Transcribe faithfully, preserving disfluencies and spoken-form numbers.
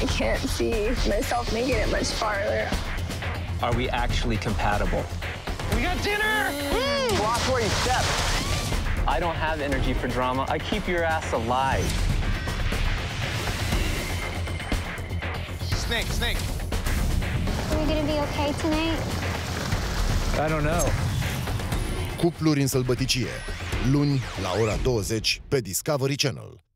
I can't see myself making it much farther. Are we actually compatible? We got dinner! Mm. Watch where you step. I don't have energy for drama. I keep your ass alive. Snake, snake. Are we gonna be okay tonight? I don't know. Cupluri în sălbăticie, luni la ora douăzeci pe Discovery Channel.